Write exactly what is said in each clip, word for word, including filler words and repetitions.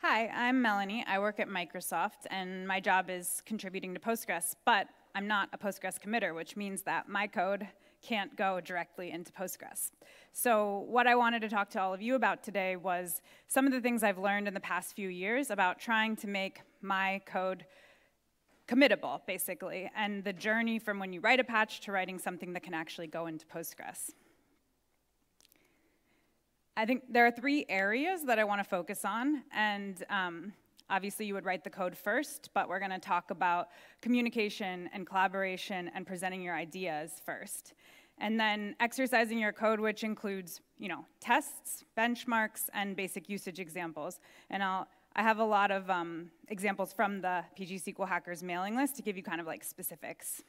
Hi, I'm Melanie. I work at Microsoft, and my job is contributing to Postgres, but I'm not a Postgres committer, which means that my code can't go directly into Postgres. So what I wanted to talk to all of you about today was some of the things I've learned in the past few years about trying to make my code committable, basically, and the journey from when you write a patch to writing something that can actually go into Postgres. I think there are three areas that I want to focus on, and um, obviously you would write the code first, but we're going to talk about communication and collaboration and presenting your ideas first. And then exercising your code, which includes, you know, tests, benchmarks, and basic usage examples. And I'll, I have a lot of um, examples from the P G S Q L hackers mailing list to give you kind of like specifics.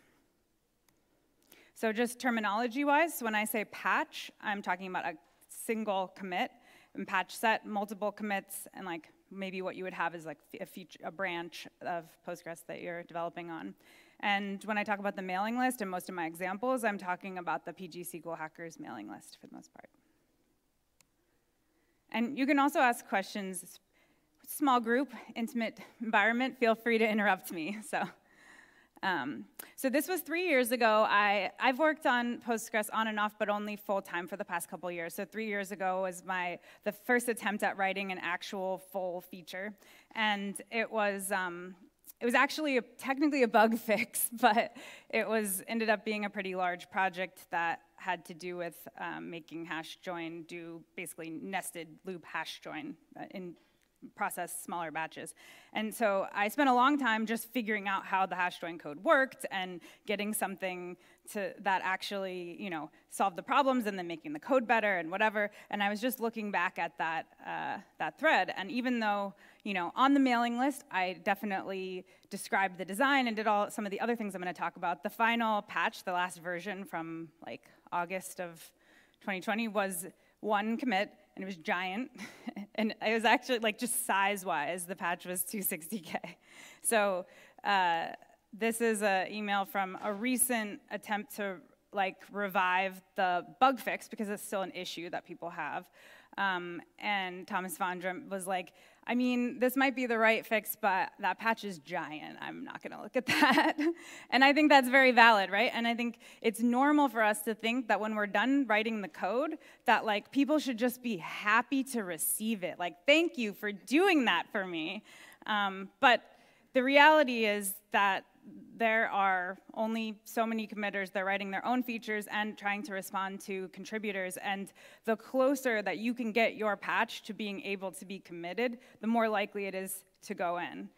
So just terminology-wise, when I say patch, I'm talking about a single commit, and patch set, multiple commits, and like maybe what you would have is like a, feature, a branch of Postgres that you're developing on. And when I talk about the mailing list, and most of my examples, I'm talking about the P G S Q L hackers mailing list for the most part. And you can also ask questions. Small group, intimate environment, feel free to interrupt me. So. Um, so this was three years ago. I, I've worked on Postgres on and off, but only full-time for the past couple years. So three years ago was my the first attempt at writing an actual full feature. And it was, um, it was actually a, technically a bug fix, but it was ended up being a pretty large project that had to do with um, making hash join do basically nested loop hash join in process smaller batches. And so I spent a long time just figuring out how the hash join code worked and getting something to that actually, you know, solved the problems and then making the code better and whatever. And I was just looking back at that, uh, that thread. And even though, you know, on the mailing list, I definitely described the design and did all some of the other things I'm going to talk about. The final patch, the last version from like August of twenty twenty was one commit, and it was giant. And it was actually, like, just size-wise, the patch was two hundred sixty K. So uh, this is an email from a recent attempt to, like, revive the bug fix, because it's still an issue that people have. Um, and Tomas Vondra was like, I mean, this might be the right fix, but that patch is giant. I'm not going to look at that. And I think that's very valid, right? And I think it's normal for us to think that when we're done writing the code, that like people should just be happy to receive it. Like, thank you for doing that for me. Um, but the reality is that there are only so many committers. They're writing their own features and trying to respond to contributors. And the closer that you can get your patch to being able to be committed, the more likely it is to go in.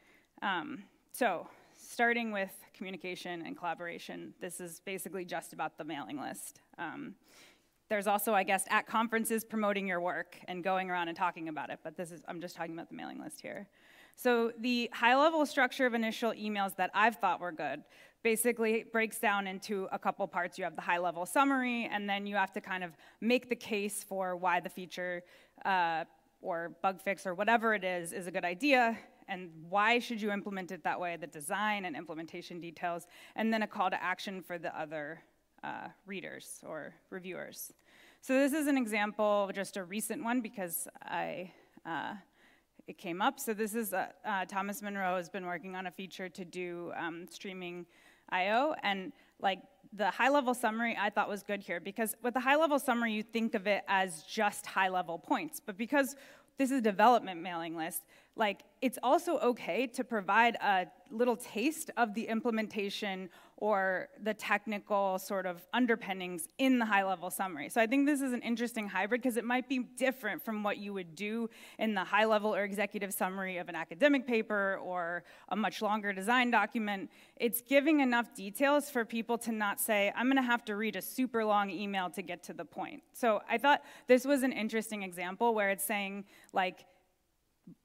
Um, so starting with communication and collaboration, this is basically just about the mailing list. Um, there's also, I guess, at conferences promoting your work and going around and talking about it. But this is, I'm just talking about the mailing list here. So the high-level structure of initial emails that I've thought were good basically breaks down into a couple parts. You have the high-level summary, and then you have to kind of make the case for why the feature uh, or bug fix or whatever it is is a good idea, and why should you implement it that way, the design and implementation details, and then a call to action for the other uh, readers or reviewers. So this is an example, just a recent one, because I... Uh, It came up. So this is, uh, uh, Thomas Munro has been working on a feature to do um, streaming I O, and like the high-level summary I thought was good here, because with the high-level summary, you think of it as just high-level points, but because this is a development mailing list, like it's also okay to provide a little taste of the implementation or the technical sort of underpinnings in the high-level summary. So I think this is an interesting hybrid because it might be different from what you would do in the high-level or executive summary of an academic paper or a much longer design document. It's giving enough details for people to not say, I'm gonna have to read a super long email to get to the point. So I thought this was an interesting example where it's saying, like,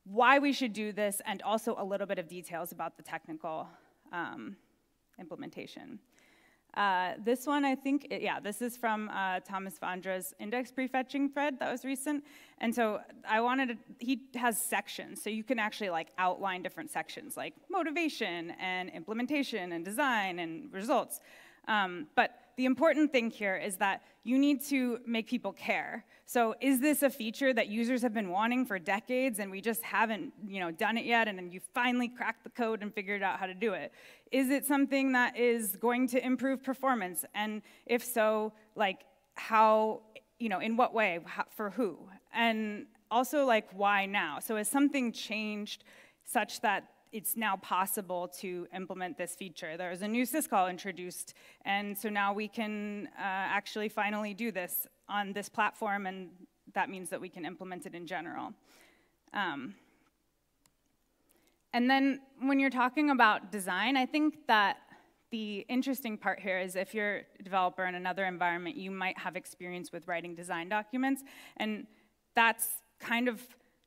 why we should do this, and also a little bit of details about the technical um, implementation. Uh, this one, I think, it, yeah, this is from uh, Tomas Vondra's index prefetching thread that was recent. And so I wanted to, he has sections, so you can actually like outline different sections, like motivation and implementation and design and results. Um, but the important thing here is that you need to make people care. So is this a feature that users have been wanting for decades and we just haven't, you know, done it yet, and then you finally cracked the code and figured out how to do it? Is it something that is going to improve performance? And if so, like, how, you know, in what way, how, for who? And also, like, why now? So has something changed such that it's now possible to implement this feature? There's a new syscall introduced, and so now we can uh, actually finally do this on this platform, and that means that we can implement it in general. Um, and then when you're talking about design, I think that the interesting part here is if you're a developer in another environment, you might have experience with writing design documents, and that's kind of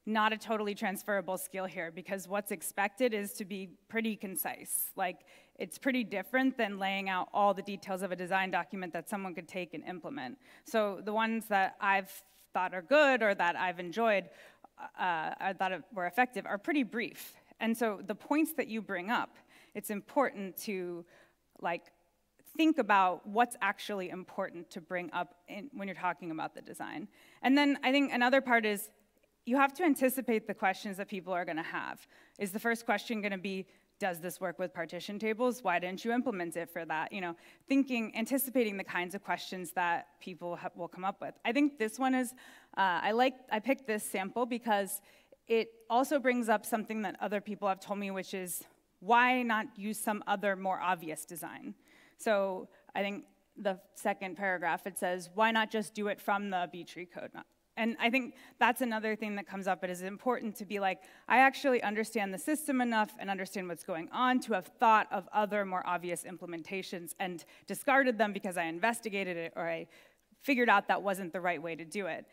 not a totally transferable skill here, because what's expected is to be pretty concise. Like, it's pretty different than laying out all the details of a design document that someone could take and implement. So the ones that I've thought are good or that I've enjoyed, uh, I thought were effective, are pretty brief. And so the points that you bring up, it's important to, like, think about what's actually important to bring up in, when you're talking about the design. And then I think another part is, you have to anticipate the questions that people are going to have. Is the first question going to be, does this work with partition tables? Why didn't you implement it for that? You know, thinking, anticipating the kinds of questions that people ha will come up with. I think this one is, uh, I like, I picked this sample because it also brings up something that other people have told me, which is, why not use some other more obvious design? So I think the second paragraph, it says, why not just do it from the B-tree code? And I think that's another thing that comes up. It is important to be like, I actually understand the system enough and understand what's going on to have thought of other more obvious implementations and discarded them because I investigated it or I figured out that wasn't the right way to do it.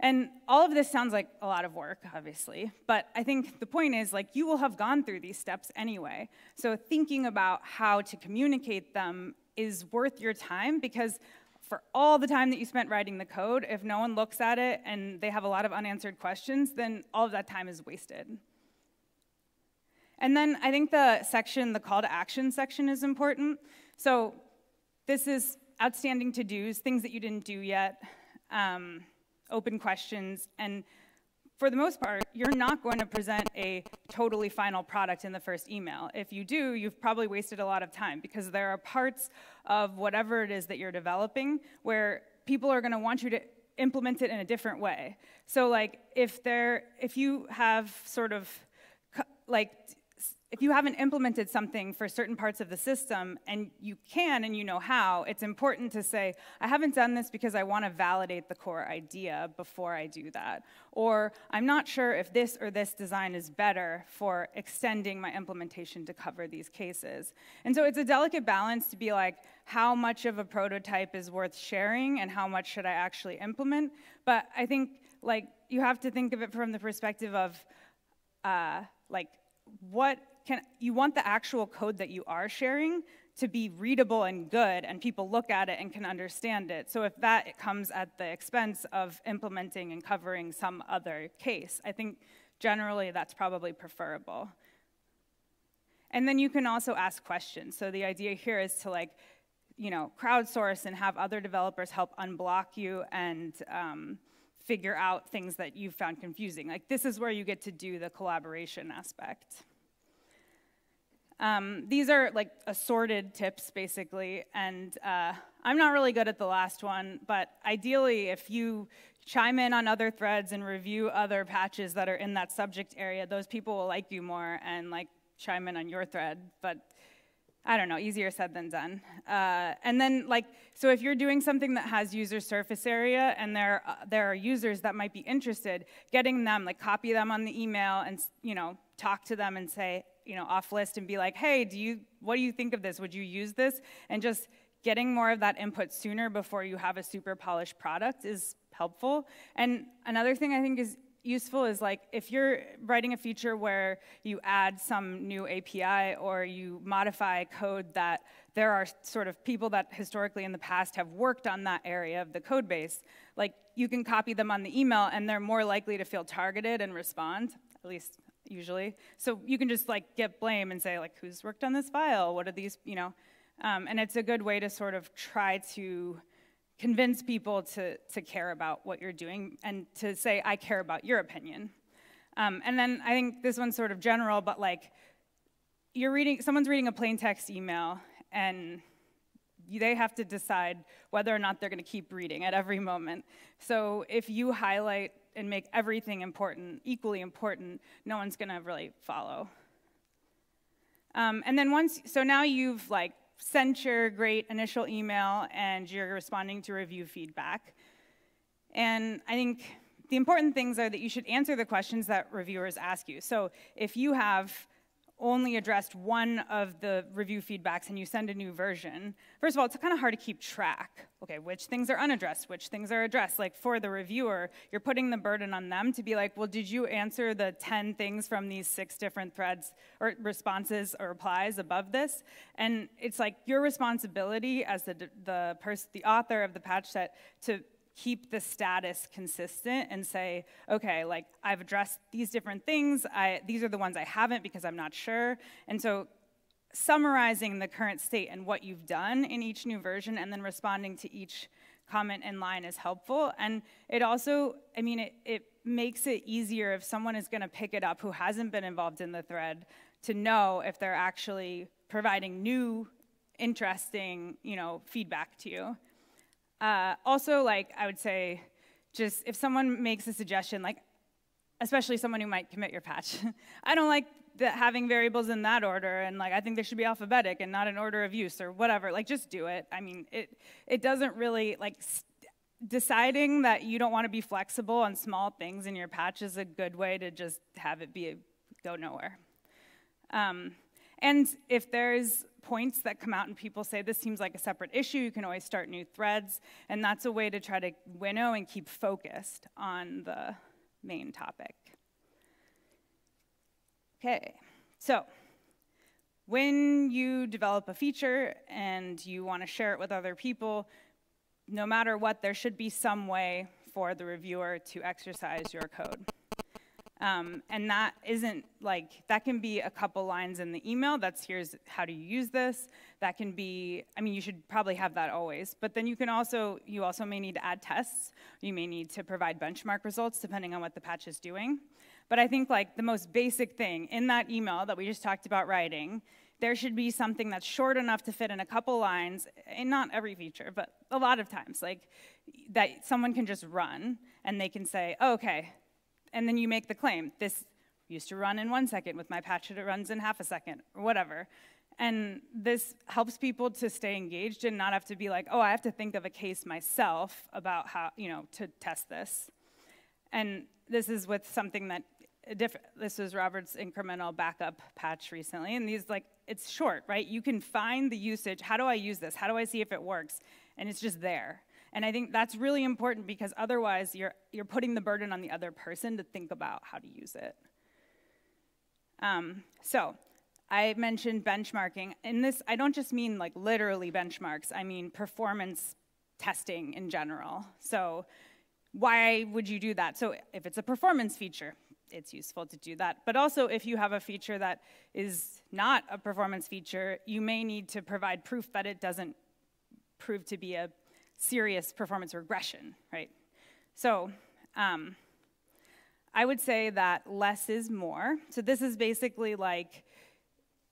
And all of this sounds like a lot of work, obviously, but I think the point is, like, you will have gone through these steps anyway. So thinking about how to communicate them is worth your time, because for all the time that you spent writing the code, if no one looks at it and they have a lot of unanswered questions, then all of that time is wasted. And then I think the section, the call to action section, is important. So this is outstanding to-dos, things that you didn't do yet, um, open questions, and for the most part, you're not going to present a totally final product in the first email. If you do, you've probably wasted a lot of time, because there are parts of whatever it is that you're developing where people are going to want you to implement it in a different way. So, like, if there, if you have sort of, like, if you haven't implemented something for certain parts of the system, and you can and you know how, it's important to say, I haven't done this because I want to validate the core idea before I do that. Or, I'm not sure if this or this design is better for extending my implementation to cover these cases. And so it's a delicate balance to be like, how much of a prototype is worth sharing and how much should I actually implement? But I think, like, you have to think of it from the perspective of, uh, like, what Can, you want the actual code that you are sharing to be readable and good, and people look at it and can understand it. So if that it comes at the expense of implementing and covering some other case, I think generally that's probably preferable. And then you can also ask questions. So the idea here is to, like, you know, crowdsource and have other developers help unblock you and um, figure out things that you found confusing. Like, this is where you get to do the collaboration aspect. Um, these are, like, assorted tips, basically, and uh, I'm not really good at the last one, but ideally, if you chime in on other threads and review other patches that are in that subject area, those people will like you more and, like, chime in on your thread, but I don't know, easier said than done. Uh, and then, like, so if you're doing something that has user surface area and there, uh, there are users that might be interested, getting them, like, copy them on the email and, you know, talk to them and say, you know, off list and be like, hey, do you, what do you think of this? Would you use this? And just getting more of that input sooner before you have a super polished product is helpful. And another thing I think is useful is, like, if you're writing a feature where you add some new A P I or you modify code that there are sort of people that historically in the past have worked on that area of the code base, like, you can copy them on the email and they're more likely to feel targeted and respond, at least usually. So you can just, like, get blame and say, like, who's worked on this file? What are these, you know? Um, and it's a good way to sort of try to convince people to, to care about what you're doing and to say, I care about your opinion. Um, and then I think this one's sort of general, but like, you're reading, someone's reading a plain text email, and they have to decide whether or not they're going to keep reading at every moment. So if you highlight and make everything important, equally important, no one's going to really follow. Um, and then once, so now you've like sent your great initial email and you're responding to review feedback. And I think the important things are that you should answer the questions that reviewers ask you. So if you have only addressed one of the review feedbacks and you send a new version, first of all, it's kind of hard to keep track. Okay, which things are unaddressed, which things are addressed. Like for the reviewer, you're putting the burden on them to be like, well, did you answer the ten things from these six different threads or responses or replies above this? And it's like your responsibility as the, the, pers the author of the patch set to keep the status consistent and say, okay, like I've addressed these different things. I, these are the ones I haven't because I'm not sure. And so summarizing the current state and what you've done in each new version and then responding to each comment in line is helpful. And it also, I mean, it, it makes it easier if someone is going to pick it up who hasn't been involved in the thread to know if they're actually providing new, interesting, you know, feedback to you. Uh, also, like, I would say, just if someone makes a suggestion, like, especially someone who might commit your patch, I don't like the, having variables in that order, and like, I think they should be alphabetic and not in order of use or whatever, like, just do it. I mean, it, it doesn't really, like, deciding that you don't want to be flexible on small things in your patch is a good way to just have it be a, go nowhere. Um, and if there's points that come out and people say, this seems like a separate issue, you can always start new threads, and that's a way to try to winnow and keep focused on the main topic. Okay, so when you develop a feature and you want to share it with other people, no matter what, there should be some way for the reviewer to exercise your code. Um, and that isn't like, that can be a couple lines in the email, that's here's how do you use this, that can be, I mean, you should probably have that always, but then you can also, you also may need to add tests, you may need to provide benchmark results depending on what the patch is doing. But I think like the most basic thing in that email that we just talked about writing, there should be something that's short enough to fit in a couple lines, and not every feature, but a lot of times, like that someone can just run and they can say, oh, okay. And then you make the claim, this used to run in one second, with my patch it runs in half a second, or whatever. And this helps people to stay engaged and not have to be like, oh, I have to think of a case myself about how, you know, to test this. And this is with something that, this was Robert's incremental backup patch recently, and these, like, it's short, right? You can find the usage, how do I use this? How do I see if it works? And it's just there. And I think that's really important because otherwise you're, you're putting the burden on the other person to think about how to use it. Um, so I mentioned benchmarking. In this, I don't just mean like literally benchmarks. I mean performance testing in general. So why would you do that? So if it's a performance feature, it's useful to do that. But also if you have a feature that is not a performance feature, you may need to provide proof that it doesn't prove to be a serious performance regression, right? So um, I would say that less is more. So this is basically like,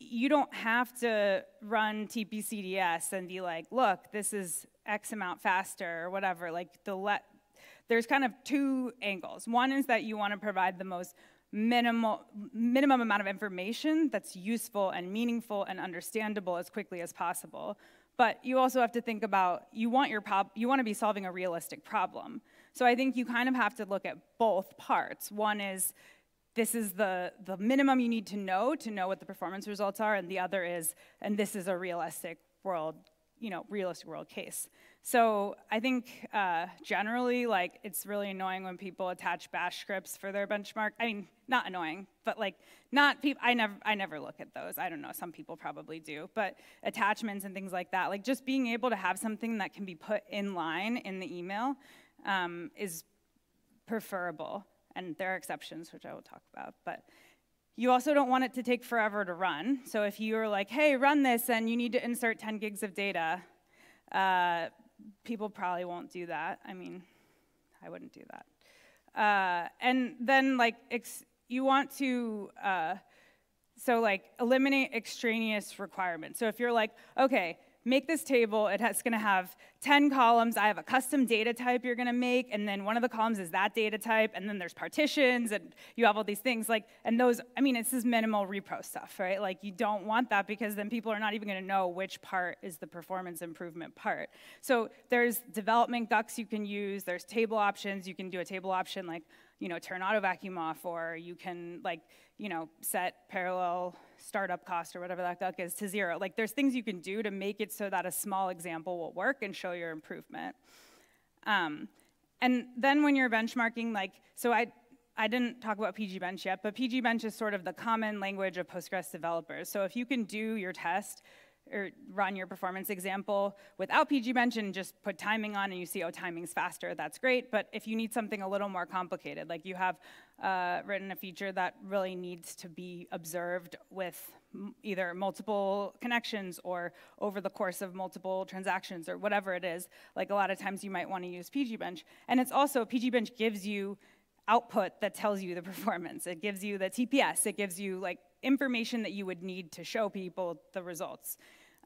you don't have to run T P C D S and be like, look, this is X amount faster or whatever. Like the le there's kind of two angles. One is that you want to provide the most minimal, minimum amount of information that's useful and meaningful and understandable as quickly as possible. But you also have to think about, you want your prob you want to be solving a realistic problem. So I think you kind of have to look at both parts. One is, this is the, the minimum you need to know to know what the performance results are, and the other is, and this is a realistic world, you know, realistic world case. So I think uh, generally, like, it's really annoying when people attach bash scripts for their benchmark. I mean, not annoying, but like, not people. I never, I never look at those. I don't know. Some people probably do, but attachments and things like that. Like, just being able to have something that can be put in line in the email um, is preferable. And there are exceptions, which I will talk about, but. You also don't want it to take forever to run. So if you're like, hey, run this, and you need to insert ten gigs of data, uh, people probably won't do that. I mean, I wouldn't do that. Uh, and then, like, ex you want to, uh, so like, eliminate extraneous requirements. So if you're like, okay, make this table, it has, it's gonna have ten columns, I have a custom data type you're gonna make, and then one of the columns is that data type, and then there's partitions, and you have all these things, like, and those, I mean, it's this minimal repro stuff, right? Like, you don't want that because then people are not even gonna know which part is the performance improvement part. So there's development G U Cs you can use, there's table options, you can do a table option, like, you know, turn auto vacuum off, or you can, like, you know, set parallel startup cost or whatever that G U C is to zero. Like, there's things you can do to make it so that a small example will work and show your improvement. Um, and then when you're benchmarking, like, so I, I didn't talk about pgbench yet, but pgbench is sort of the common language of Postgres developers. So if you can do your test or run your performance example without pgbench and just put timing on and you see, oh, timing's faster, that's great. But if you need something a little more complicated, like you have uh, written a feature that really needs to be observed with m either multiple connections or over the course of multiple transactions or whatever it is, like a lot of times you might want to use pgbench. And it's also, pgbench gives you output that tells you the performance. It gives you the T P S. It gives you, like, information that you would need to show people the results.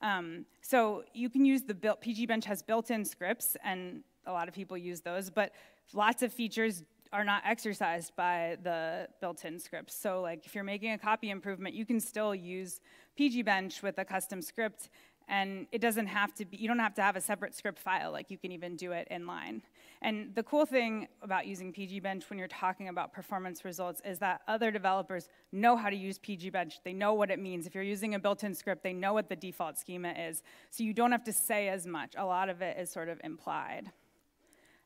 Um, so you can use the built, pgbench has built-in scripts, and a lot of people use those, but lots of features are not exercised by the built-in scripts. So, like, if you're making a copy improvement, you can still use pgbench with a custom script, and it doesn't have to be, you don't have to have a separate script file, like you can even do it in line. And the cool thing about using pgbench when you're talking about performance results is that other developers know how to use pgbench. They know what it means. If you're using a built-in script, they know what the default schema is. So you don't have to say as much. A lot of it is sort of implied.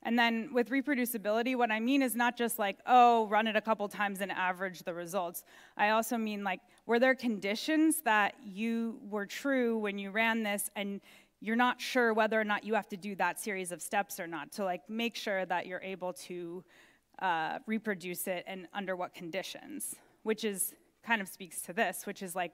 And then with reproducibility, what I mean is not just like, oh, run it a couple times and average the results. I also mean, like, were there conditions that you were true when you ran this and you're not sure whether or not you have to do that series of steps or not, to, like, make sure that you're able to uh, reproduce it and under what conditions, which is kind of speaks to this, which is like,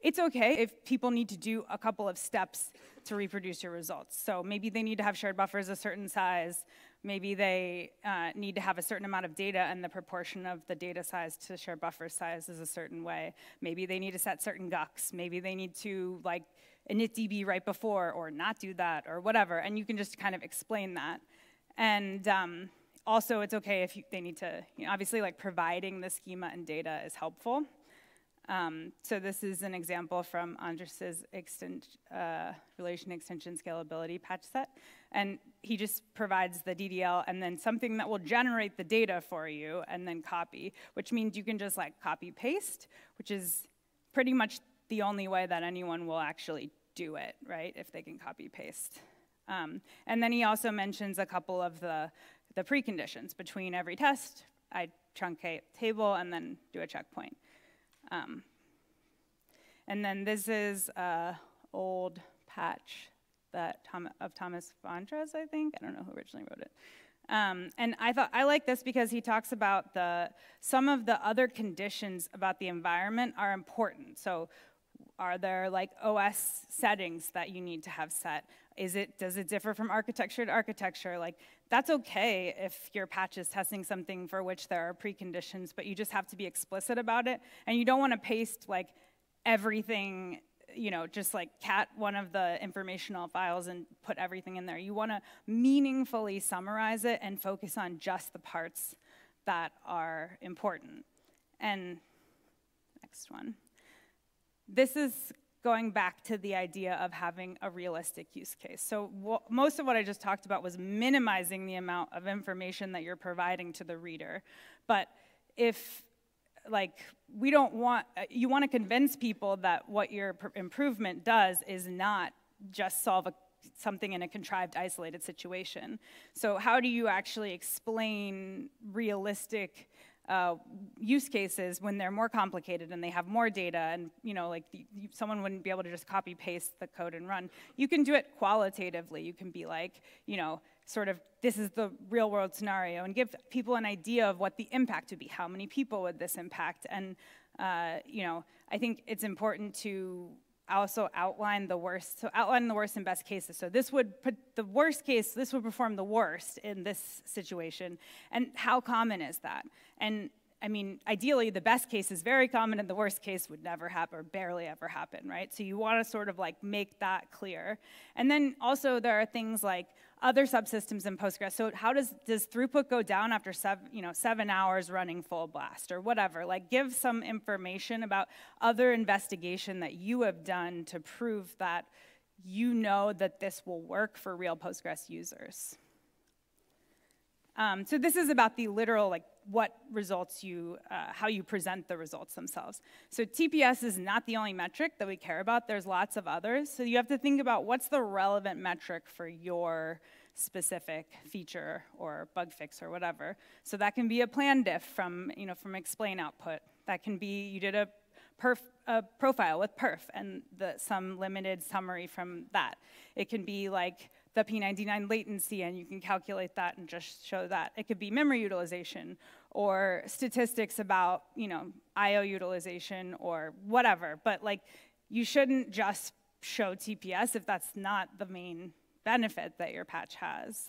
it's okay if people need to do a couple of steps to reproduce your results. So maybe they need to have shared buffers a certain size, maybe they uh, need to have a certain amount of data and the proportion of the data size to shared buffer size is a certain way. Maybe they need to set certain G U Cs, maybe they need to, like, init D B right before or not do that or whatever, and you can just kind of explain that. And um, also it's okay if you, they need to, you know, obviously, like, providing the schema and data is helpful. Um, so this is an example from Andres' extent, uh, relation extension scalability patch set. And he just provides the D D L and then something that will generate the data for you and then copy, which means you can just, like, copy paste, which is pretty much the only way that anyone will actually do it, right, if they can copy paste. Um, and then he also mentions a couple of the, the preconditions. Between every test, I truncate table and then do a checkpoint. Um, and then this is an old patch that Tom, of Tomas Vondra's, I think. I don't know who originally wrote it. Um, and I thought I like this because he talks about the some of the other conditions about the environment are important. So, are there, like, O S settings that you need to have set? Is it does it differ from architecture to architecture? Like, that's okay if your patch is testing something for which there are preconditions, but you just have to be explicit about it. And you don't want to paste, like, everything, you know, just, like, cat one of the informational files and put everything in there. You want to meaningfully summarize it and focus on just the parts that are important. And next one. This is going back to the idea of having a realistic use case. So most of what I just talked about was minimizing the amount of information that you're providing to the reader. But if, like, we don't want, you want to convince people that what your improvement does is not just solve a, something in a contrived, isolated situation. So how do you actually explain realistic Uh, use cases when they're more complicated and they have more data and, you know, like, the, you, someone wouldn't be able to just copy paste the code and run. You can do it qualitatively. You can be like, you know, sort of, this is the real world scenario and give people an idea of what the impact would be. How many people would this impact? And uh, you know, I think it's important to also outline the worst. So outline the worst and best cases. So this would put the worst case, this would perform the worst in this situation. And how common is that? And I mean, ideally, the best case is very common and the worst case would never happen or barely ever happen, right? So you want to sort of like make that clear. And then also there are things like other subsystems in Postgres. So how does, does throughput go down after seven, you know, seven hours running full blast or whatever? Like give some information about other investigation that you have done to prove that you know that this will work for real Postgres users. Um, so this is about the literal, like, what results you, uh, how you present the results themselves. So T P S is not the only metric that we care about. There's lots of others. So you have to think about what's the relevant metric for your specific feature or bug fix or whatever. So that can be a plan diff from, you know, from explain output. That can be you did a, perf, a profile with perf and the, some limited summary from that. It can be like the P ninety-nine latency, and you can calculate that and just show that. It could be memory utilization or statistics about, you know, I O utilization or whatever. But, like, you shouldn't just show T P S if that's not the main benefit that your patch has.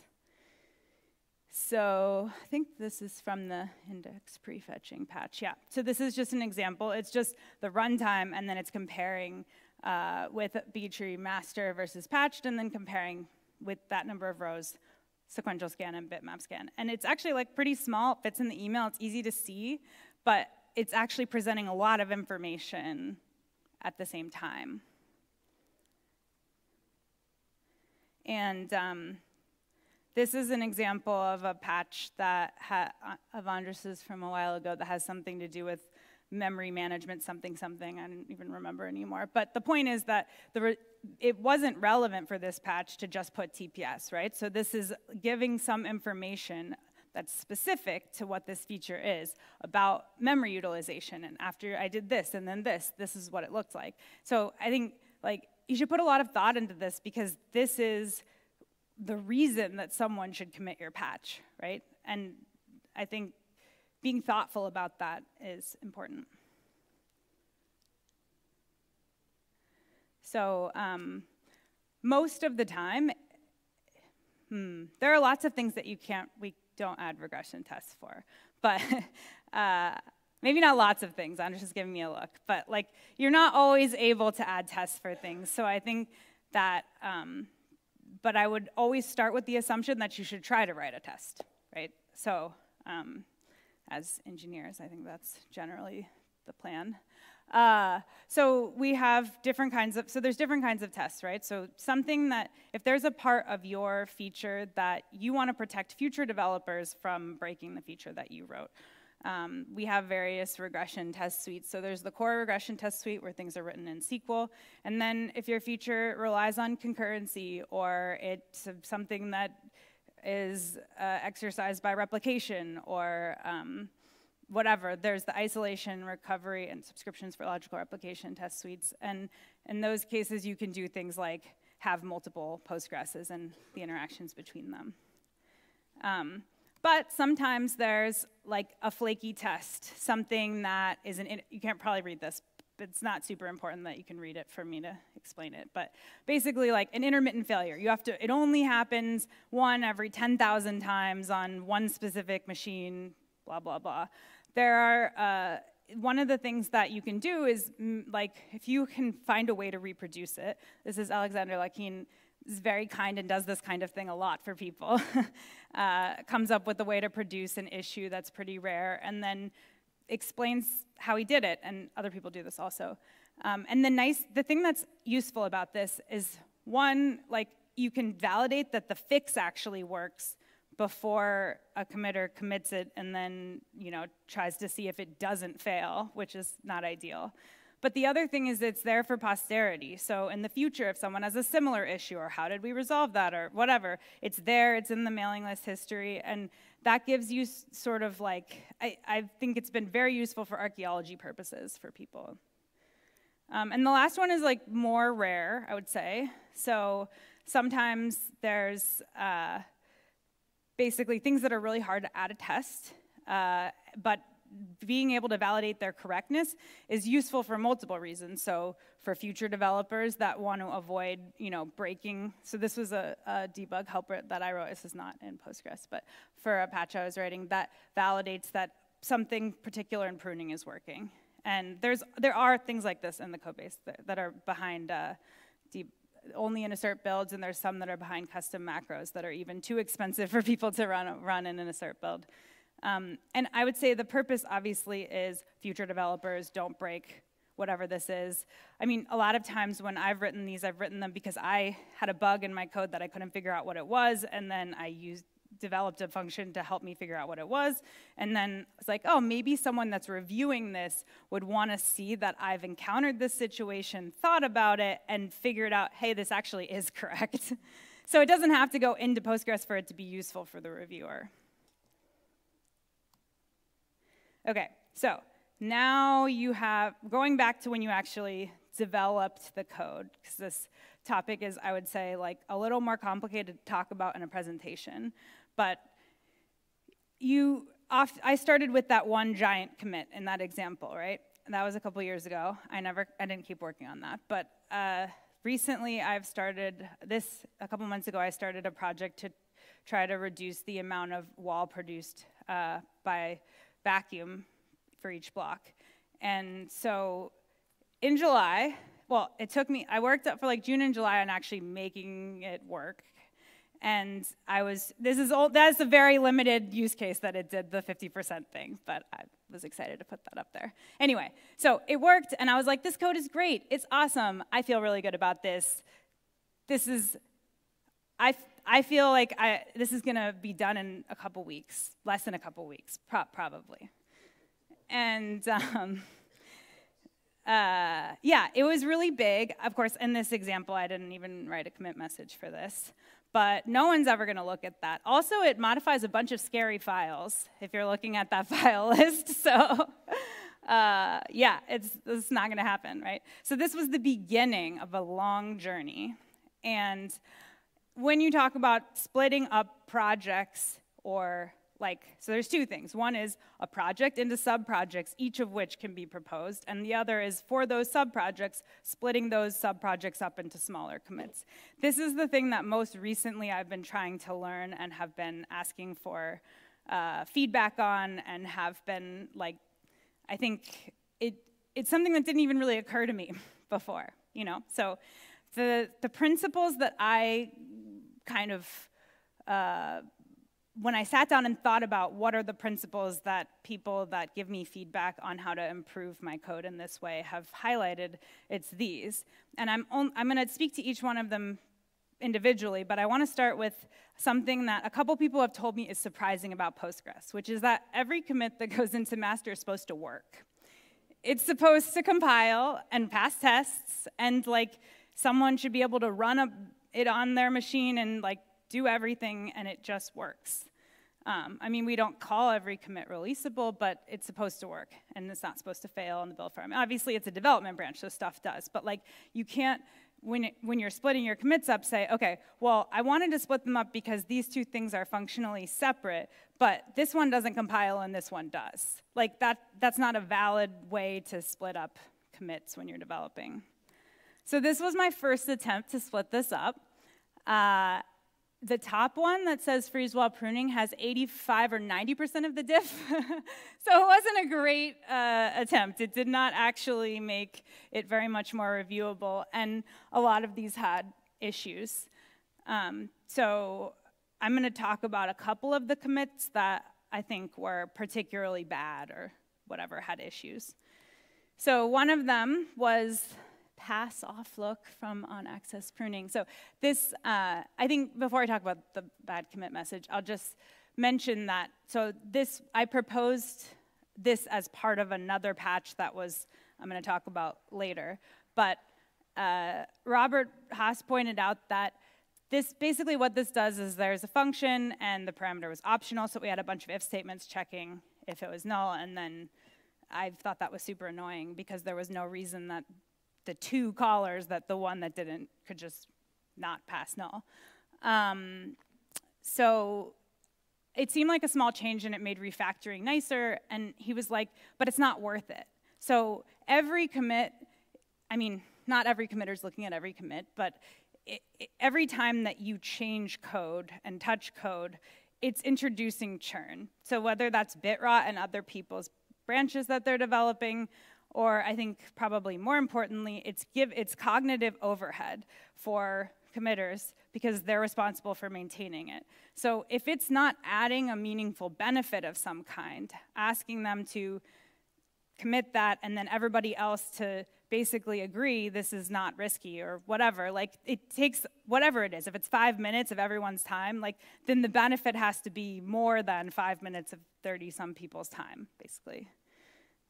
So I think this is from the index prefetching patch. Yeah, so this is just an example. It's just the runtime, and then it's comparing uh, with B-tree master versus patched, and then comparing with that number of rows, sequential scan and bitmap scan. And it's actually like pretty small, it fits in the email, it's easy to see, but it's actually presenting a lot of information at the same time. And um, this is an example of a patch that ha of Andres's from a while ago that has something to do with memory management, something, something, I don't even remember anymore. But the point is that the re it wasn't relevant for this patch to just put T P S, right? So this is giving some information that's specific to what this feature is about memory utilization. And after I did this and then this, this is what it looked like. So I think like you should put a lot of thought into this because this is the reason that someone should commit your patch, right? And I think being thoughtful about that is important. So um, most of the time, hmm, there are lots of things that you can't, we don't add regression tests for, but uh, maybe not lots of things. Andres is giving me a look, but like you're not always able to add tests for things. So I think that, um, but I would always start with the assumption that you should try to write a test, right? So. Um, As engineers, I think that's generally the plan. Uh, so we have different kinds of, so there's different kinds of tests, right? So something that, if there's a part of your feature that you want to protect future developers from breaking the feature that you wrote. Um, we have various regression test suites. So there's the core regression test suite where things are written in S Q L. And then if your feature relies on concurrency or it's something that is uh, exercised by replication or um, whatever. There's the isolation, recovery, and subscriptions for logical replication test suites. And in those cases, you can do things like have multiple Postgreses and the interactions between them. Um, but sometimes there's like a flaky test, something that isn't, you can't probably read this, but it's not super important that you can read it for me to explain it. But basically, like an intermittent failure. You have to, it only happens one every ten thousand times on one specific machine, blah, blah, blah. There are, uh, one of the things that you can do is, m like, if you can find a way to reproduce it. This is Alexander Lakin. Is very kind and does this kind of thing a lot for people. uh, comes up with a way to produce an issue that's pretty rare. And then explains how he did it, and other people do this also. Um, and the nice, the thing that's useful about this is one, like you can validate that the fix actually works before a committer commits it, and then you know tries to see if it doesn't fail, which is not ideal. But the other thing is it's there for posterity. So in the future, if someone has a similar issue or how did we resolve that or whatever, it's there. It's in the mailing list history and. That gives you sort of like, I, I think it's been very useful for archaeology purposes for people. Um, and the last one is like more rare, I would say. So sometimes there's uh, basically things that are really hard to add a test, uh, but being able to validate their correctness is useful for multiple reasons. So for future developers that want to avoid, you know, breaking. So this was a, a debug helper that I wrote. This is not in Postgres, but for a patch I was writing that validates that something particular in pruning is working. And there's there are things like this in the code base that, that are behind uh, deep, only in assert builds, and there's some that are behind custom macros that are even too expensive for people to run, run in an assert build. Um, and I would say the purpose, obviously, is future developers don't break whatever this is. I mean, a lot of times when I've written these, I've written them because I had a bug in my code that I couldn't figure out what it was, and then I used developed a function to help me figure out what it was, and then it's like, oh, maybe someone that's reviewing this would want to see that I've encountered this situation, thought about it, and figured out, hey, this actually is correct. So it doesn't have to go into Postgres for it to be useful for the reviewer. Okay, so now you have, going back to when you actually developed the code, because this topic is, I would say, like a little more complicated to talk about in a presentation. But you, off, I started with that one giant commit in that example, right? And that was a couple years ago. I never, I didn't keep working on that. But uh, recently, I've started this a couple months ago. I started a project to try to reduce the amount of W A L produced uh, by vacuum for each block. And so, in July, well, it took me. I worked up for like June and July on actually making it work. And I was, this is all, that's a very limited use case that it did the fifty percent thing, but I was excited to put that up there. Anyway, so it worked, and I was like, this code is great. It's awesome. I feel really good about this. This is, I, I feel like I, this is gonna be done in a couple weeks, less than a couple weeks, pro probably. And, um, Uh, yeah, it was really big. Of course, in this example, I didn't even write a commit message for this. But no one's ever going to look at that. Also, it modifies a bunch of scary files, if you're looking at that file list. So uh, yeah, it's, it's not going to happen, right? So this was the beginning of a long journey. And when you talk about splitting up projects or like, so there's two things. One is a project into sub-projects, each of which can be proposed, and the other is for those sub-projects, splitting those sub-projects up into smaller commits. This is the thing that most recently I've been trying to learn and have been asking for uh, feedback on, and have been like, I think it it's something that didn't even really occur to me before, you know? So the, the principles that I kind of, uh, when I sat down and thought about what are the principles that people that give me feedback on how to improve my code in this way have highlighted, it's these. And I'm, I'm going to speak to each one of them individually, but I want to start with something that a couple people have told me is surprising about Postgres, which is that every commit that goes into master is supposed to work. It's supposed to compile and pass tests, and like someone should be able to run a, it on their machine and like do everything, and it just works. Um, I mean, we don't call every commit releasable, but it's supposed to work, and it's not supposed to fail in the build farm. Obviously, it's a development branch, so stuff does, but like, you can't, when, it, when you're splitting your commits up, say, okay, well, I wanted to split them up because these two things are functionally separate, but this one doesn't compile and this one does. Like, that, that's not a valid way to split up commits when you're developing. So this was my first attempt to split this up. Uh, The top one that says freeze while pruning has eighty-five or ninety percent of the diff. So it wasn't a great uh, attempt. It did not actually make it very much more reviewable, and a lot of these had issues. Um, so I'm going to talk about a couple of the commits that I think were particularly bad or whatever, had issues. So one of them was pass off look from on access pruning. So this, uh, I think before I talk about the bad commit message, I'll just mention that. So this, I proposed this as part of another patch that was, I'm going to talk about later. But uh, Robert Haas pointed out that this, basically what this does is there's a function and the parameter was optional, so we had a bunch of if statements checking if it was null, and then I thought that was super annoying because there was no reason that the two callers that the one that didn't could just not pass null. Um, so it seemed like a small change and it made refactoring nicer, and he was like, but it's not worth it. So every commit, I mean, not every committer's looking at every commit, but it, it, every time that you change code and touch code, it's introducing churn. So whether that's bit rot and other people's branches that they're developing, or I think probably more importantly, it's, give, it's cognitive overhead for committers because they're responsible for maintaining it. So if it's not adding a meaningful benefit of some kind, asking them to commit that and then everybody else to basically agree this is not risky or whatever, like it takes whatever it is, if it's five minutes of everyone's time, like then the benefit has to be more than five minutes of thirty some people's time, basically.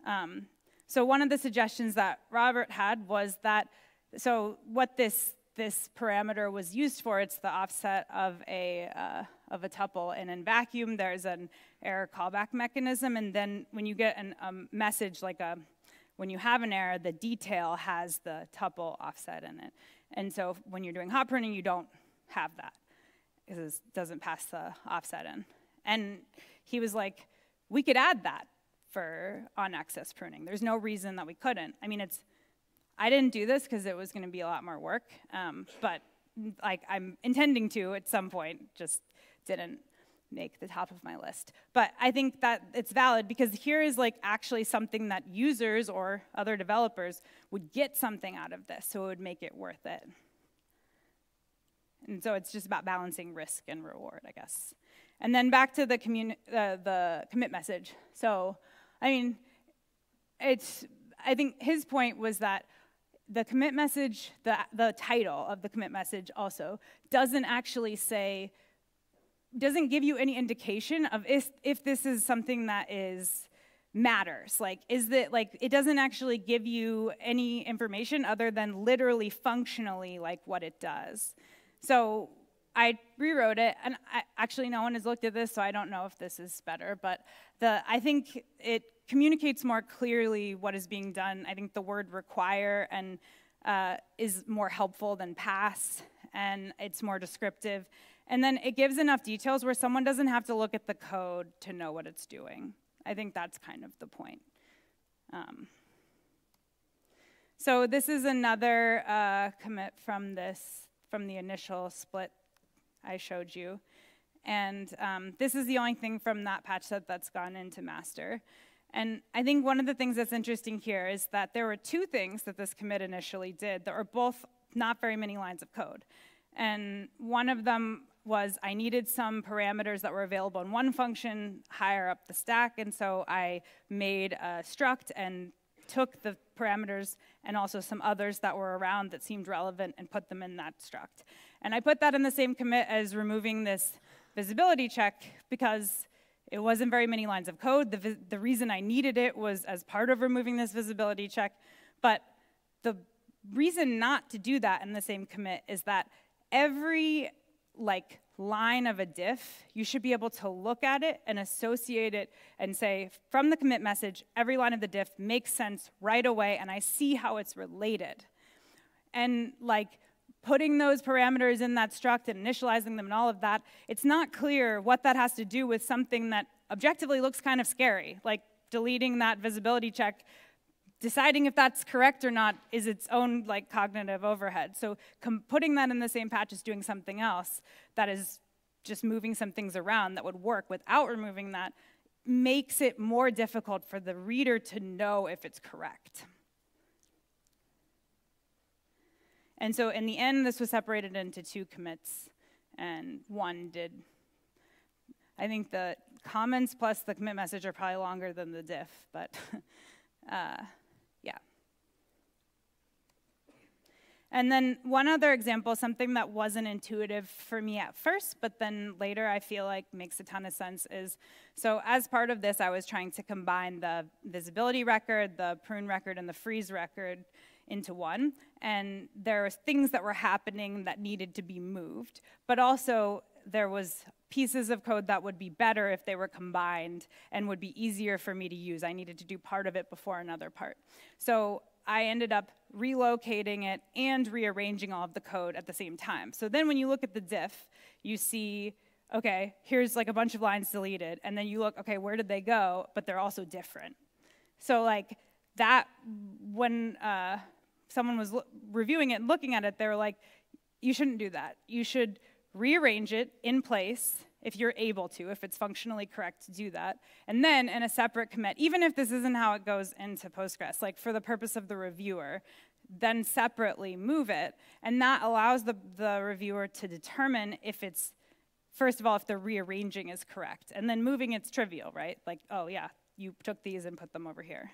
Um, so one of the suggestions that Robert had was that, so what this this parameter was used for, it's the offset of a, uh, of a tuple, and in vacuum there's an error callback mechanism, and then when you get an, a message like a, when you have an error, the detail has the tuple offset in it. And so when you're doing hot printing, you don't have that, because it doesn't pass the offset in. And he was like, we could add that for on-access pruning. There's no reason that we couldn't. I mean, it's, I didn't do this because it was going to be a lot more work, um, but like I'm intending to at some point, just didn't make the top of my list. But I think that it's valid because here is like actually something that users or other developers would get something out of this, so it would make it worth it. And so it's just about balancing risk and reward, I guess. And then back to the, communi uh, the commit message. So, I mean, it's, I think his point was that the commit message, the, the title of the commit message also, doesn't actually say, doesn't give you any indication of if, if this is something that is, matters. Like, is that, like, it doesn't actually give you any information other than literally functionally, like, what it does. So I rewrote it, and I, actually no one has looked at this, so I don't know if this is better, but the, I think it communicates more clearly what is being done. I think the word require and uh, is more helpful than pass, and it's more descriptive. And then it gives enough details where someone doesn't have to look at the code to know what it's doing. I think that's kind of the point. Um, so this is another uh, commit from this, from the initial split I showed you. And um, this is the only thing from that patch set that's gone into master. And I think one of the things that's interesting here is that there were two things that this commit initially did that were both not very many lines of code. And one of them was I needed some parameters that were available in one function higher up the stack, and so I made a struct and took the parameters and also some others that were around that seemed relevant and put them in that struct. And I put that in the same commit as removing this visibility check because it wasn't very many lines of code. The, the reason I needed it was as part of removing this visibility check, but the reason not to do that in the same commit is that every like line of a diff, you should be able to look at it and associate it and say, from the commit message, every line of the diff makes sense right away, and I see how it's related. And like putting those parameters in that struct and initializing them and all of that, it's not clear what that has to do with something that objectively looks kind of scary, like deleting that visibility check. Deciding if that's correct or not is its own like cognitive overhead. So com putting that in the same patch is doing something else that is just moving some things around that would work without removing that makes it more difficult for the reader to know if it's correct. And so in the end, this was separated into two commits, and one did. I think the comments plus the commit message are probably longer than the diff, but uh, yeah. And then one other example, something that wasn't intuitive for me at first, but then later I feel like makes a ton of sense is, so as part of this, I was trying to combine the visibility record, the prune record, and the freeze record into one. And there were things that were happening that needed to be moved, but also there was pieces of code that would be better if they were combined and would be easier for me to use. I needed to do part of it before another part. So I ended up relocating it and rearranging all of the code at the same time. So then when you look at the diff, you see, okay, here's like a bunch of lines deleted. And then you look, okay, where did they go? But they're also different. So like that, when uh, someone was reviewing it and looking at it, they were like, you shouldn't do that. You should rearrange it in place if you're able to, if it's functionally correct to do that. And then in a separate commit, even if this isn't how it goes into Postgres, like for the purpose of the reviewer, then separately move it. And that allows the, the reviewer to determine if it's, first of all, if the rearranging is correct. And then moving it's trivial, right? Like, oh yeah, you took these and put them over here.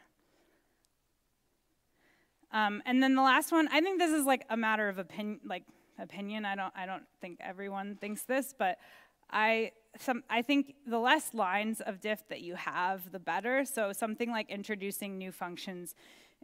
Um, and then the last one, I think this is like a matter of opinion, like opinion. I don't, I don't think everyone thinks this, but I, some, I think the less lines of diff that you have, the better. So something like introducing new functions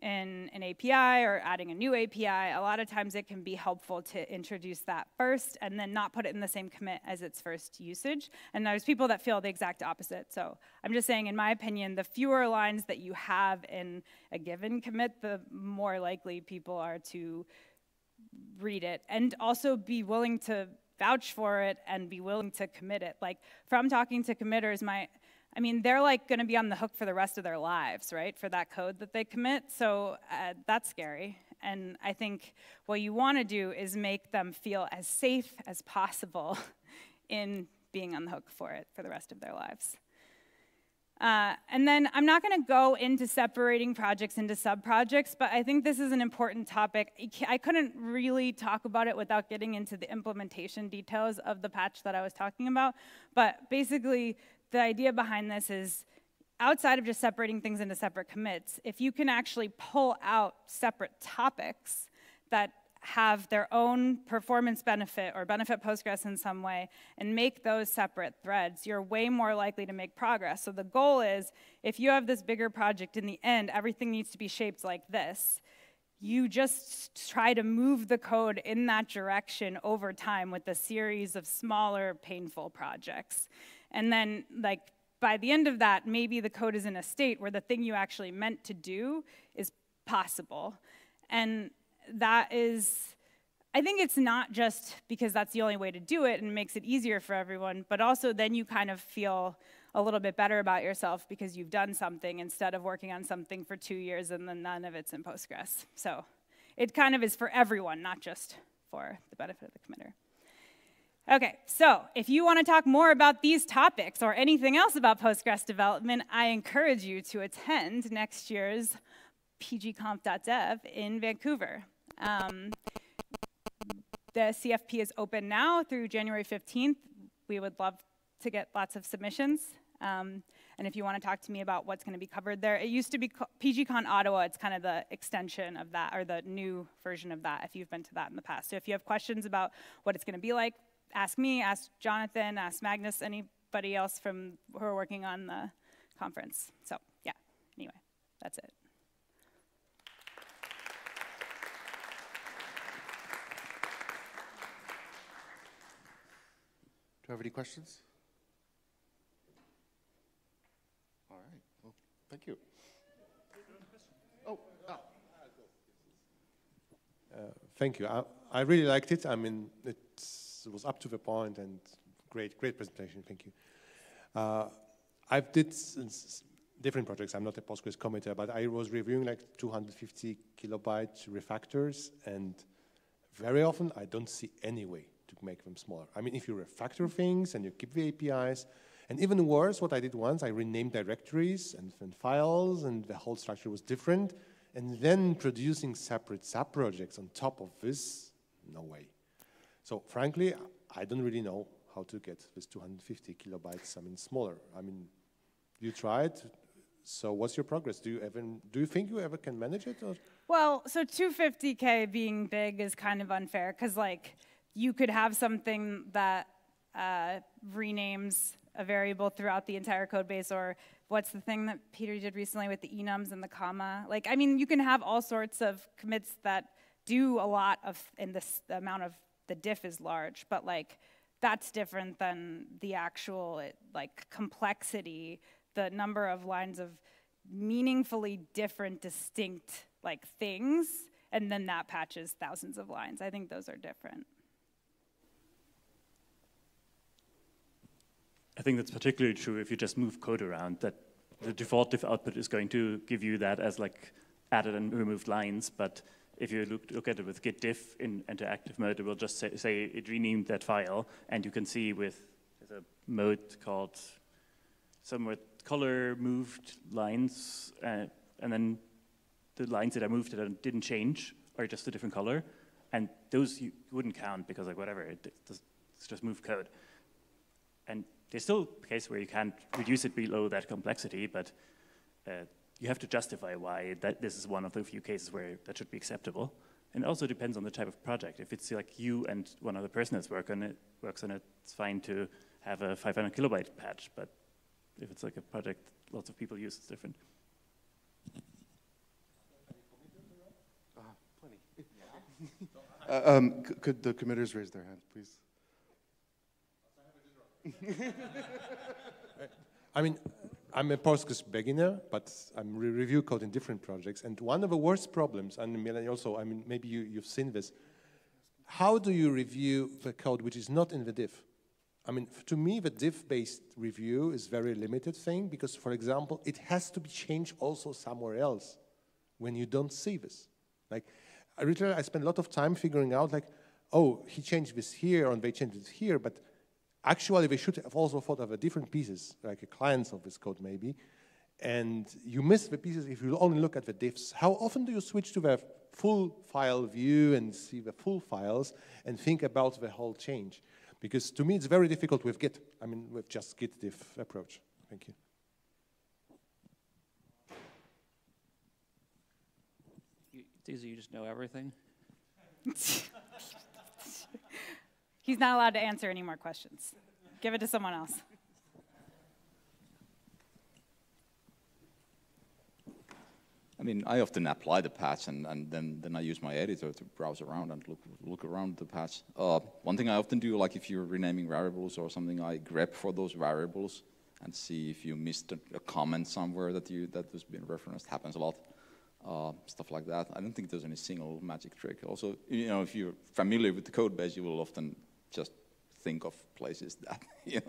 in an A P I or adding a new A P I, a lot of times it can be helpful to introduce that first and then not put it in the same commit as its first usage. And there's people that feel the exact opposite. So I'm just saying, in my opinion, the fewer lines that you have in a given commit, the more likely people are to read it and also be willing to vouch for it and be willing to commit it. Like, from talking to committers, my, I mean, they're like going to be on the hook for the rest of their lives, right, for that code that they commit. So uh, that's scary. And I think what you want to do is make them feel as safe as possible in being on the hook for it for the rest of their lives. Uh, and then I'm not going to go into separating projects into sub-projects, but I think this is an important topic. I couldn't really talk about it without getting into the implementation details of the patch that I was talking about. But basically, the idea behind this is, outside of just separating things into separate commits, if you can actually pull out separate topics that have their own performance benefit or benefit Postgres in some way and make those separate threads, you're way more likely to make progress. So the goal is, if you have this bigger project, in the end, everything needs to be shaped like this. You just try to move the code in that direction over time with a series of smaller, painful projects. And then, like, by the end of that, maybe the code is in a state where the thing you actually meant to do is possible. And that is, I think it's not just because that's the only way to do it and makes it easier for everyone, but also then you kind of feel a little bit better about yourself because you've done something instead of working on something for two years and then none of it's in Postgres. So it kind of is for everyone, not just for the benefit of the committer. Okay, so if you want to talk more about these topics or anything else about Postgres development, I encourage you to attend next year's P G conf dot dev in Vancouver. Um, the C F P is open now through January fifteenth. We would love to get lots of submissions. Um, and if you want to talk to me about what's going to be covered there, it used to be PGCon Ottawa. It's kind of the extension of that, or the new version of that, if you've been to that in the past. So if you have questions about what it's going to be like, ask me, ask Jonathan, ask Magnus, anybody else from who are working on the conference. So yeah, anyway, that's it. Do you have any questions? All right, well, thank you. Oh, ah. uh, thank you. I, I really liked it. I mean, it's It was up to the point and great, great presentation. Thank you. Uh, I've did different projects. I'm not a Postgres committer, but I was reviewing like two hundred fifty kilobyte refactors, and very often I don't see any way to make them smaller. I mean, if you refactor things and you keep the A P Is, and even worse, what I did once, I renamed directories and, and files, and the whole structure was different, and then producing separate sub-projects on top of this, no way. So frankly, I don't really know how to get this two hundred fifty kilobytes, I mean, smaller. I mean, you tried, so what's your progress? Do you even, do you think you ever can manage it? Or? Well, so two hundred fifty K being big is kind of unfair, because like, you could have something that uh, renames a variable throughout the entire code base, or what's the thing that Peter did recently with the enums and the comma? Like, I mean, you can have all sorts of commits that do a lot of, in this amount of, the diff is large, but like that's different than the actual it, like complexity, the number of lines of meaningfully different, distinct like things, and then that patches thousands of lines. I think those are different. I think that's particularly true if you just move code around, that the default diff output is going to give you that as like added and removed lines, but if you look, look at it with git diff in interactive mode, it will just say, say it renamed that file, and you can see with there's a mode called somewhere color moved lines, uh, and then the lines that I moved that didn't change are just a different color, and those you wouldn't count because like whatever, it, it's just moved code. And there's still a case where you can't reduce it below that complexity, but uh, you have to justify why that this is one of the few cases where that should be acceptable. And it also depends on the type of project. If it's like you and one other person that's work on it, works on it, it's fine to have a five hundred kilobyte patch, but if it's like a project lots of people use, it's different. Uh, plenty. uh, um, could the committers raise their hand, please? I mean, I'm a Postgres beginner, but I'm re review code in different projects. And one of the worst problems, and Melanie also, I mean, maybe you, you've seen this. How do you review the code which is not in the diff? I mean, to me, the diff-based review is very limited thing because, for example, it has to be changed also somewhere else when you don't see this. Like, I literally, I spent a lot of time figuring out, like, oh, he changed this here, and they changed it here, but actually, we should have also thought of a different pieces, like a clients of this code maybe, and you miss the pieces if you only look at the diffs. How often do you switch to the full file view and see the full files and think about the whole change? Because to me, it's very difficult with Git. I mean, with just Git diff approach. Thank you. you It's easy, you just know everything. He's not allowed to answer any more questions. Give it to someone else. I mean, I often apply the patch, and, and then, then I use my editor to browse around and look, look around the patch. Uh, one thing I often do, like if you're renaming variables or something, I grep for those variables and see if you missed a, a comment somewhere that you that was being referenced. Happens a lot. Uh, stuff like that. I don't think there's any single magic trick. Also, you know, if you're familiar with the code base, you will often just think of places that, you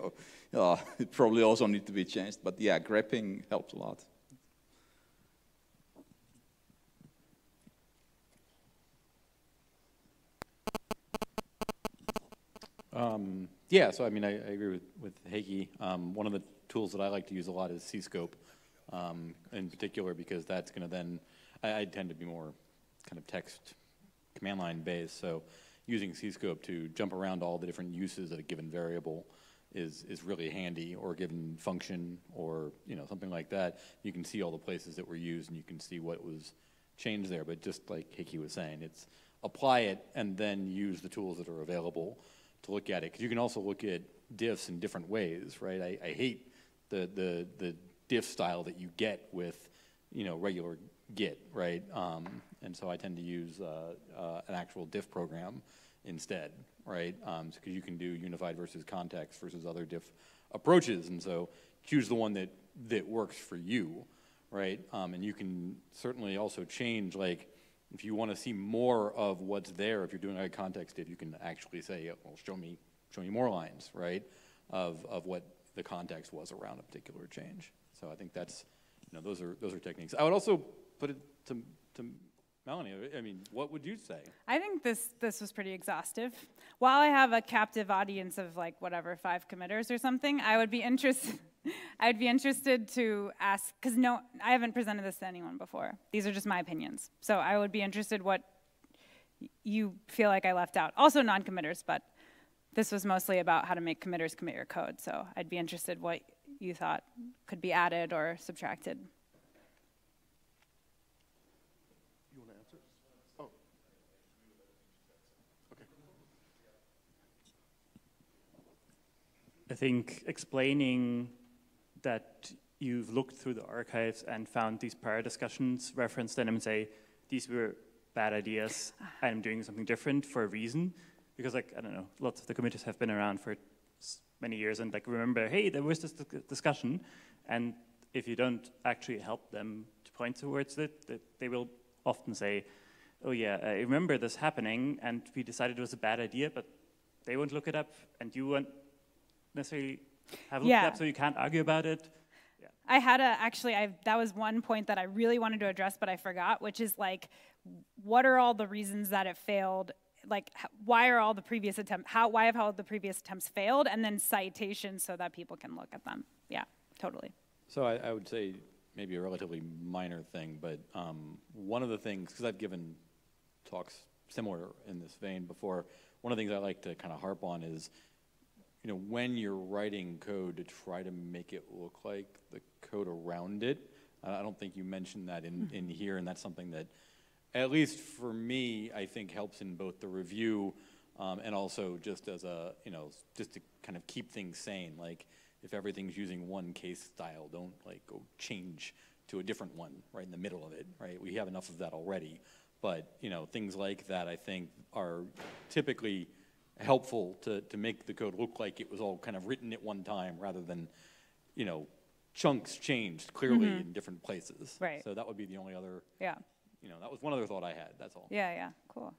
know, uh, it probably also need to be changed. But yeah, grepping helps a lot. Um, yeah, so I mean, I, I agree with, with Heikki. Um, one of the tools that I like to use a lot is C scope. Um, in particular, because that's going to then, I, I tend to be more kind of text command line based, so using C scope to jump around all the different uses of a given variable is, is really handy, or a given function, or you know, something like that. You can see all the places that were used and you can see what was changed there, but just like Heikki was saying, it's apply it and then use the tools that are available to look at it, because you can also look at diffs in different ways, right? I, I hate the, the, the diff style that you get with, you know, regular Git, right? Um, and so I tend to use uh, uh, an actual diff program instead, right? Um, so 'cause you can do unified versus context versus other diff approaches, and so choose the one that that works for you, right? Um, and you can certainly also change, like, if you want to see more of what's there, if you're doing a context diff, you can actually say, well, show me, show me more lines, right? Of of what the context was around a particular change. So I think that's, you know, those are those are techniques. I would also put it to to Melanie. I mean, what would you say? I think this this was pretty exhaustive. While I have a captive audience of like whatever five committers or something, I would be interested. I'd be interested to ask, because no, I haven't presented this to anyone before. These are just my opinions. So I would be interested what you feel like I left out. Also non-committers, but this was mostly about how to make committers commit your code. So I'd be interested what you thought could be added or subtracted. You want to answer? Oh. Okay. I think explaining that you've looked through the archives and found these prior discussions, reference them and say, these were bad ideas, I'm doing something different for a reason. Because, like, I don't know, lots of the committees have been around for many years and like remember, hey, there was this discussion, and if you don't actually help them to point towards it, that they will often say, oh yeah, I remember this happening and we decided it was a bad idea, but they won't look it up and you won't necessarily Have a look yeah. it up so you can't argue about it. Yeah. I had a, actually, I, that was one point that I really wanted to address, but I forgot, which is like, what are all the reasons that it failed? Like, why are all the previous attempts, how, why have all the previous attempts failed? And then citations so that people can look at them. Yeah, totally. So I, I would say maybe a relatively minor thing, but um, one of the things, because I've given talks similar in this vein before, one of the things I like to kind of harp on is, you know, when you're writing code to try to make it look like the code around it. Uh, I don't think you mentioned that in, mm-hmm. in here, and that's something that, at least for me, I think helps in both the review um, and also just as a, you know, just to kind of keep things sane. Like, if everything's using one case style, don't like go change to a different one right in the middle of it, right? We have enough of that already. But, you know, things like that I think are typically helpful to, to make the code look like it was all kind of written at one time rather than, you know, chunks changed clearly mm-hmm. in different places. Right. So that would be the only other, yeah. you know, that was one other thought I had, that's all. Yeah, yeah, cool.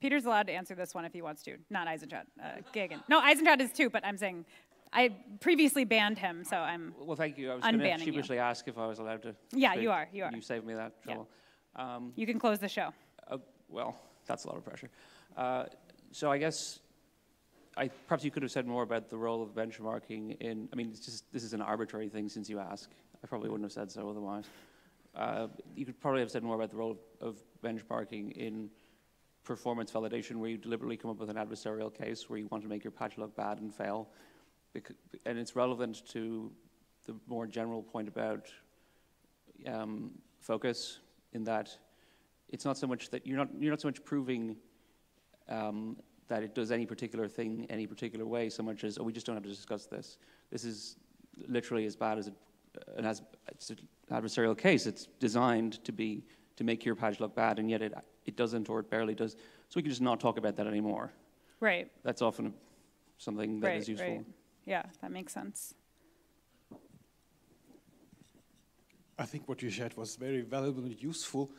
Peter's allowed to answer this one if he wants to, not Eisenstadt, uh, Gagan. No, Eisenstadt is too, but I'm saying, I previously banned him, so I'm Well, thank you, I was going to sheepishly ask if I was allowed to. Yeah, speak. you are, you are. You saved me that trouble. Yeah. Um, you can close the show. Uh, well, that's a lot of pressure. Uh, so I guess, I, perhaps you could have said more about the role of benchmarking in, I mean, it's just, this is an arbitrary thing since you ask. I probably wouldn't have said so otherwise. Uh, you could probably have said more about the role of, of benchmarking in performance validation, where you deliberately come up with an adversarial case where you want to make your patch look bad and fail. Because, and it's relevant to the more general point about um, focus, in that it's not so much that you're not, you're not so much proving um, that it does any particular thing any particular way, so much as, oh, we just don't have to discuss this. This is literally as bad as it, and as it's an adversarial case. It's designed to be to make your patch look bad, and yet it it doesn't, or it barely does. So we can just not talk about that anymore. Right. That's often something that right, is useful. Right. Yeah, that makes sense. I think what you shared was very valuable and useful.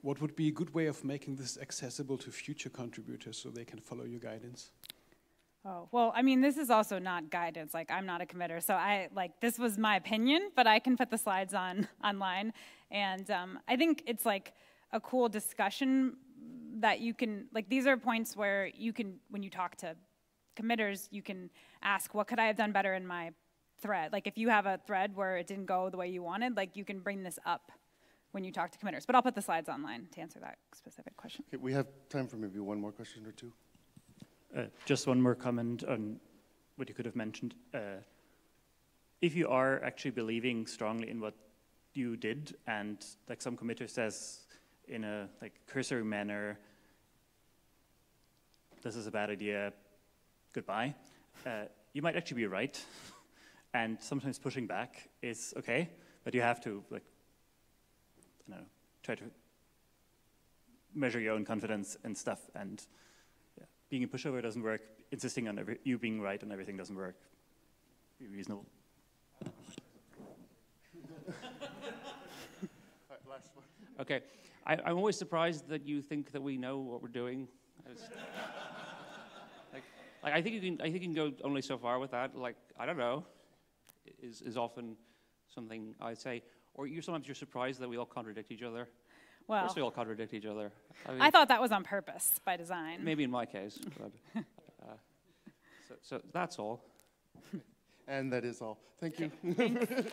What would be a good way of making this accessible to future contributors so they can follow your guidance? Oh, well, I mean, this is also not guidance. Like, I'm not a committer, so I, like, this was my opinion, but I can put the slides on online. And um, I think it's, like, a cool discussion that you can, like, these are points where you can, when you talk to committers, you can ask, what could I have done better in my thread? Like, if you have a thread where it didn't go the way you wanted, like, you can bring this up when you talk to committers. But I'll put the slides online to answer that specific question. Okay, we have time for maybe one more question or two. Uh, just one more comment on what you could have mentioned. Uh, if you are actually believing strongly in what you did, and like some committer says in a like cursory manner, this is a bad idea, goodbye, uh, you might actually be right. And sometimes pushing back is okay, but you have to, like, I don't know, try to measure your own confidence and stuff, and yeah, being a pushover doesn't work. Insisting on every, you being right on everything doesn't work. Be reasonable. Okay, I, I'm always surprised that you think that we know what we're doing. I was, like, like, I think you can, I think you can go only so far with that. Like, I don't know, is is often something I say. Or you, sometimes you're surprised that we all contradict each other. Well, of course we all contradict each other. I mean, I thought that was on purpose, by design. Maybe in my case. But, uh, so, so that's all. And that is all. Thank you.